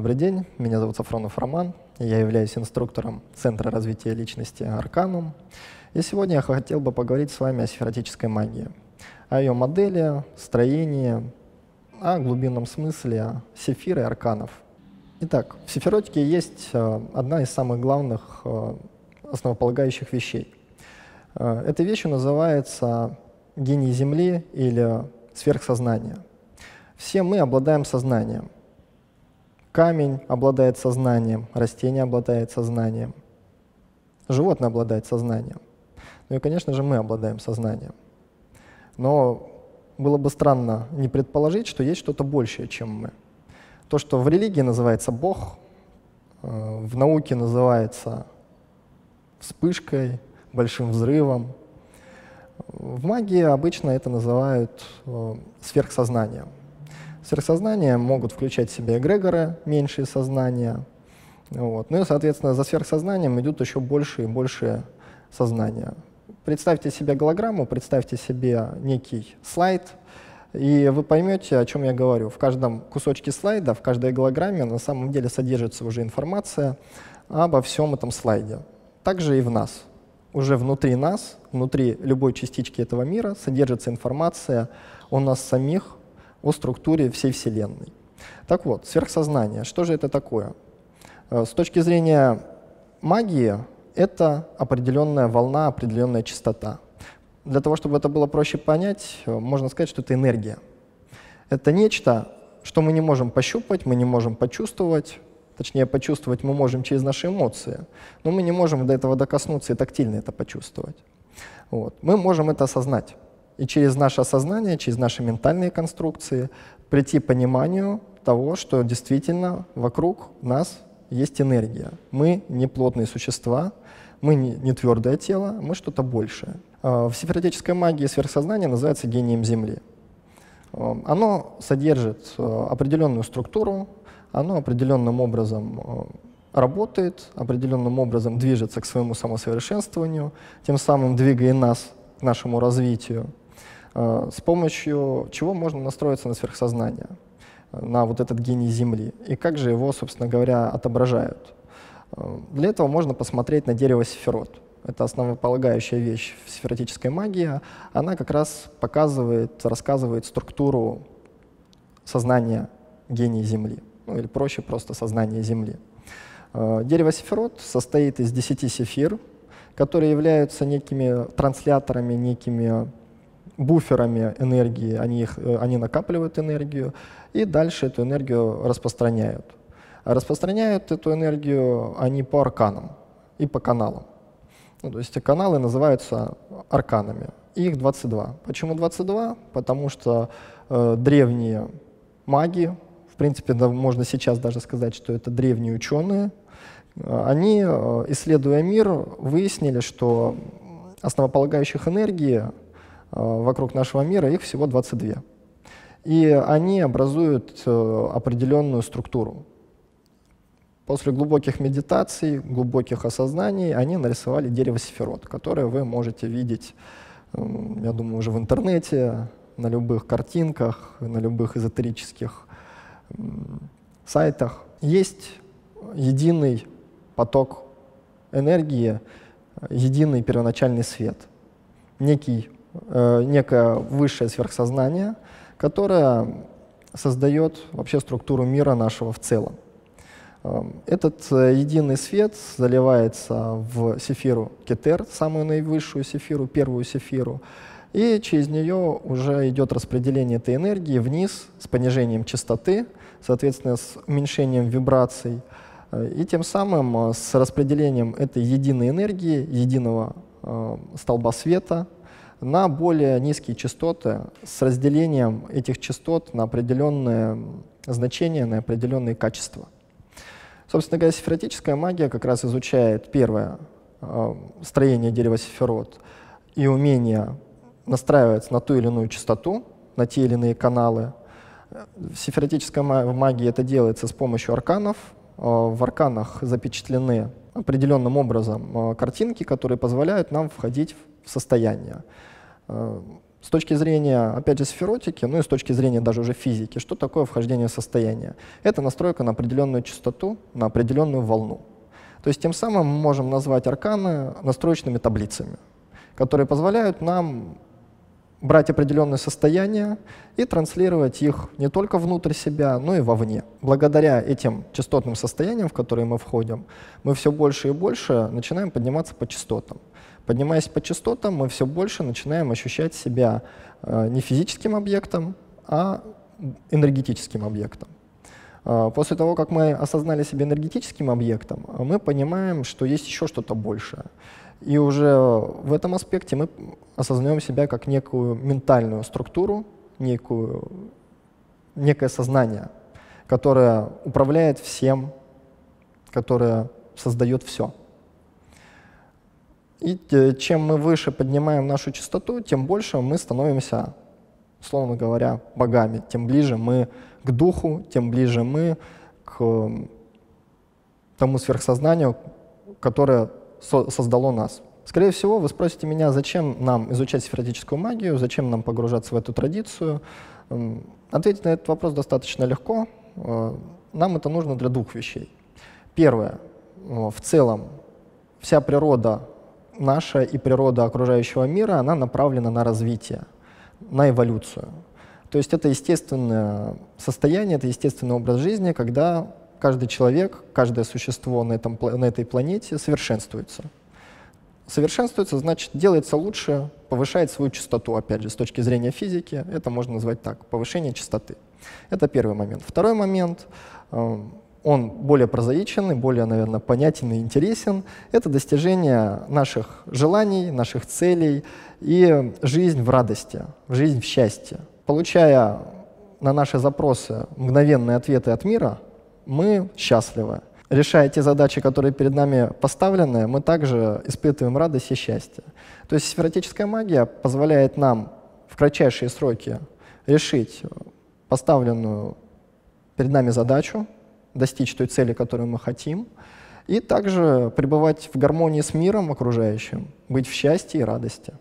Добрый день, меня зовут Сафронов Роман, я являюсь инструктором Центра развития личности Арканум. И сегодня я хотел бы поговорить с вами о сефиротической магии, о ее модели, строении, о глубинном смысле сефира и арканов. Итак, в сефиротике есть одна из самых главных основополагающих вещей. Эта вещь называется «Гений Земли» или «Сверхсознание». Все мы обладаем сознанием. Камень обладает сознанием, растение обладает сознанием, животное обладает сознанием. Ну и, конечно же, мы обладаем сознанием. Но было бы странно не предположить, что есть что-то большее, чем мы. То, что в религии называется Бог, в науке называется вспышкой, большим взрывом. В магии обычно это называют сверхсознанием. Сверхсознание могут включать в себя эгрегоры, меньшие сознания. Вот. Ну и, соответственно, за сверхсознанием идут еще больше и больше сознания. Представьте себе голограмму, представьте себе некий слайд, и вы поймете, о чем я говорю. В каждом кусочке слайда, в каждой голограмме на самом деле содержится уже информация обо всем этом слайде. Также и в нас. Уже внутри нас, внутри любой частички этого мира содержится информация о нас самих, о структуре всей Вселенной. Так вот, сверхсознание, что же это такое? С точки зрения магии, это определенная волна, определенная частота. Для того, чтобы это было проще понять, можно сказать, что это энергия. Это нечто, что мы не можем пощупать, мы не можем почувствовать, точнее, почувствовать мы можем через наши эмоции, но мы не можем до этого докоснуться и тактильно это почувствовать. Вот. Мы можем это осознать. И через наше осознание, через наши ментальные конструкции прийти к пониманию того, что действительно вокруг нас есть энергия. Мы не плотные существа, мы не твердое тело, мы что-то большее. В сефиротической магии сверхсознание называется гением Земли. Оно содержит определенную структуру, оно определенным образом работает, определенным образом движется к своему самосовершенствованию, тем самым двигая нас к нашему развитию. С помощью чего можно настроиться на сверхсознание, на вот этот гений Земли, и как же его, собственно говоря, отображают. Для этого можно посмотреть на дерево сефирот. Это основополагающая вещь в сефиротической магии. Она как раз показывает, рассказывает структуру сознания гения Земли, ну, или проще просто сознание Земли. Дерево сефирот состоит из 10 сефир, которые являются некими трансляторами, некими буферами энергии, они накапливают энергию и дальше эту энергию распространяют. Распространяют эту энергию они по арканам и по каналам. Ну, то есть эти каналы называются арканами. Их 22. Почему 22? Потому что древние маги, в принципе, да, можно сейчас даже сказать, что это древние ученые, они, исследуя мир, выяснили, что основополагающих энергии вокруг нашего мира их всего 22. И они образуют определенную структуру. После глубоких медитаций, глубоких осознаний они нарисовали дерево сефирот, которое вы можете видеть, я думаю, уже в интернете, на любых картинках, на любых эзотерических сайтах. Есть единый поток энергии, единый первоначальный свет, некое высшее сверхсознание, которое создает вообще структуру мира нашего в целом. Этот единый свет заливается в сефиру Кетер, самую наивысшую сефиру, первую сефиру, и через нее уже идет распределение этой энергии вниз с понижением частоты, соответственно, с уменьшением вибраций, и тем самым с распределением этой единой энергии, единого столба света, на более низкие частоты, с разделением этих частот на определенные значения, на определенные качества. Собственно говоря, сефиротическая магия как раз изучает первое строение дерева сефирот и умение настраиваться на ту или иную частоту, на те или иные каналы. В сефиротической магии это делается с помощью арканов. В арканах запечатлены определенным образом картинки, которые позволяют нам входить в состояние. С точки зрения, опять же, сефиротики, ну и с точки зрения даже уже физики, что такое вхождение в состояние? Это настройка на определенную частоту, на определенную волну. То есть тем самым мы можем назвать арканы настроечными таблицами, которые позволяют нам брать определенные состояния и транслировать их не только внутрь себя, но и вовне. Благодаря этим частотным состояниям, в которые мы входим, мы все больше и больше начинаем подниматься по частотам. Поднимаясь по частотам, мы все больше начинаем ощущать себя не физическим объектом, а энергетическим объектом. После того, как мы осознали себя энергетическим объектом, мы понимаем, что есть еще что-то большее. И уже в этом аспекте мы осознаем себя как некую ментальную структуру, некое сознание, которое управляет всем, которое создает все. И чем мы выше поднимаем нашу частоту, тем больше мы становимся, словно говоря, богами. Тем ближе мы к духу, тем ближе мы к тому сверхсознанию, которое создало нас. Скорее всего, вы спросите меня, зачем нам изучать сефиротическую магию, зачем нам погружаться в эту традицию. Ответить на этот вопрос достаточно легко. Нам это нужно для двух вещей. Первое. В целом вся природа наша и природа окружающего мира, она направлена на развитие, на эволюцию. То есть это естественное состояние, это естественный образ жизни, когда каждый человек, каждое существо на этой планете совершенствуется. Совершенствуется, значит, делается лучше, повышает свою частоту, опять же, с точки зрения физики, это можно назвать так, повышение частоты. Это первый момент. Второй момент, он более прозаичен и более, наверное, понятен и интересен, это достижение наших желаний, наших целей и жизнь в радости, жизнь в счастье. Получая на наши запросы мгновенные ответы от мира, мы счастливы. Решая те задачи, которые перед нами поставлены, мы также испытываем радость и счастье. То есть сефиротическая магия позволяет нам в кратчайшие сроки решить поставленную перед нами задачу, достичь той цели, которую мы хотим, и также пребывать в гармонии с миром окружающим, быть в счастье и радости.